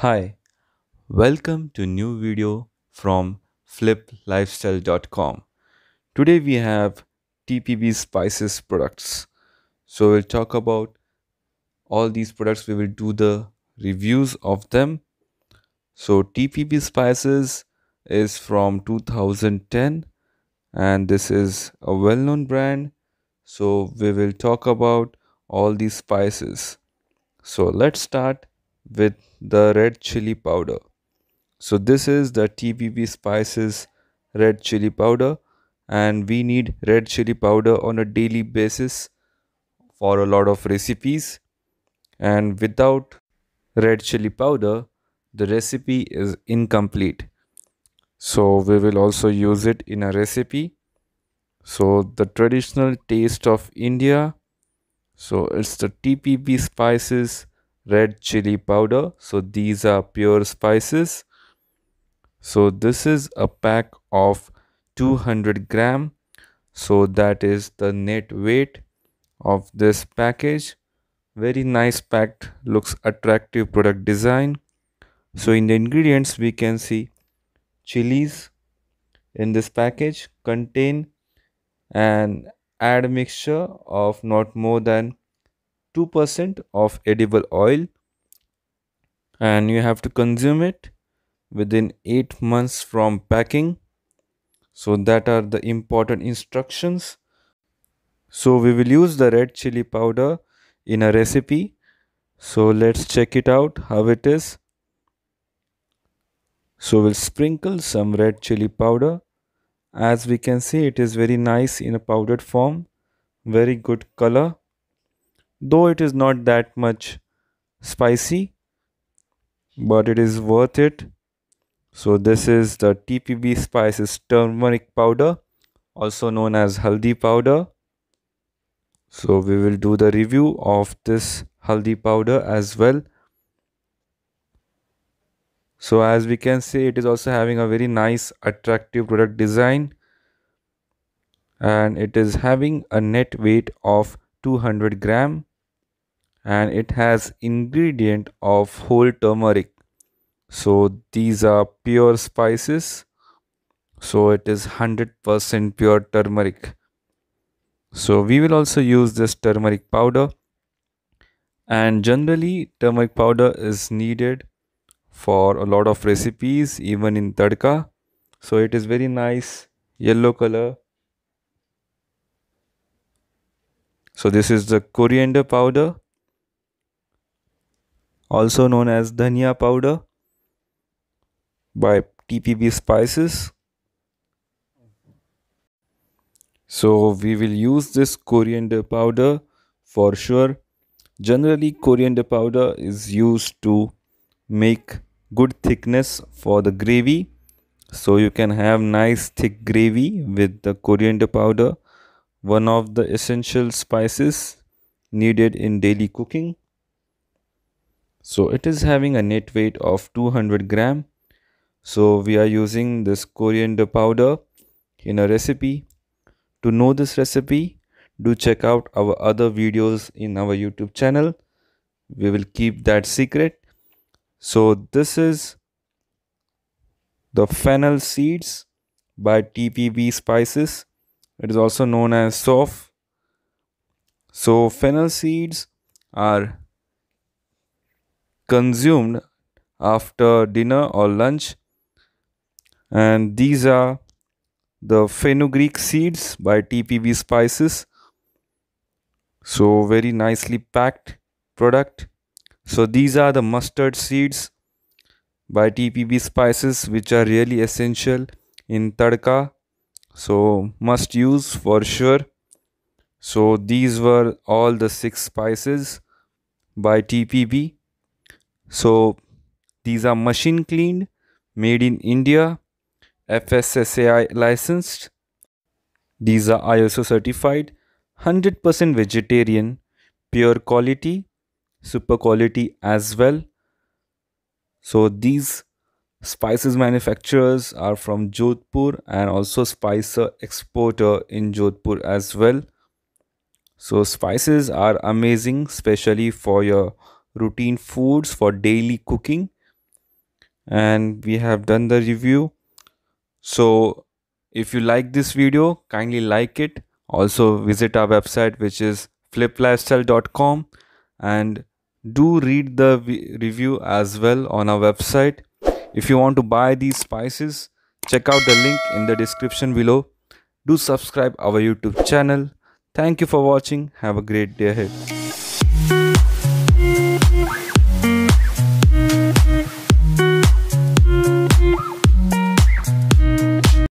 Hi, welcome to new video from FlipLifestyle.com. Today we have TPB Spices products. So we'll talk about all these products. We will do the reviews of them. So TPB Spices is from 2010 and this is a well-known brand. So we will talk about all these spices. So let's start with the red chili powder. So this is the TPB Spices red chili powder, and we need red chili powder on a daily basis for a lot of recipes, and without red chili powder the recipe is incomplete. So we will also use it in a recipe. So the traditional taste of India, so it's the TPB Spices red chili powder. So these are pure spices. So this is a pack of 200 gram, so that is the net weight of this package. Very nice packed, looks attractive product design. So in the ingredients we can see chilies in this package. Contain an admixture of not more than 2% of edible oil, and you have to consume it within 8 months from packing. So that are the important instructions. So we will use the red chili powder in a recipe. So let's check it out how it is. So we'll sprinkle some red chili powder. As we can see, it is very nice in a powdered form, very good color. Though it is not that much spicy, but it is worth it. So this is the TPB Spices turmeric powder, also known as haldi powder. So we will do the review of this haldi powder as well. So as we can see, it is also having a very nice attractive product design, and it is having a net weight of 200 gram, and it has ingredient of whole turmeric. So these are pure spices, so it is 100% pure turmeric. So we will also use this turmeric powder, and generally turmeric powder is needed for a lot of recipes, even in tadka. So it is very nice yellow color. So this is the coriander powder, also known as dhania powder by TPB Spices. So we will use this coriander powder for sure. Generally coriander powder is used to make good thickness for the gravy. So you can have nice thick gravy with the coriander powder, one of the essential spices needed in daily cooking. So it is having a net weight of 200 gram. So we are using this coriander powder in a recipe. To know this recipe, do check out our other videos in our YouTube channel. We will keep that secret. So this is the fennel seeds by TPB Spices. It is also known as sof. So fennel seeds are consumed after dinner or lunch. And these are the fenugreek seeds by TPB Spices. So very nicely packed product. So these are the mustard seeds by TPB Spices, which are really essential in tadka. So must use for sure. So these were all the 6 spices by TPB. So these are machine cleaned, made in India, FSSAI licensed. These are ISO certified, 100% vegetarian, pure quality, super quality as well. So these spices manufacturers are from Jodhpur, and also spicer exporter in Jodhpur as well. So spices are amazing, especially for your routine foods, for daily cooking. and we have done the review. So if you like this video, kindly like it. Also visit our website, which is FlipLifestyle.com, and do read the review as well on our website. If you want to buy these spices, check out the link in the description below. Do subscribe our YouTube channel. Thank you for watching. Have a great day ahead.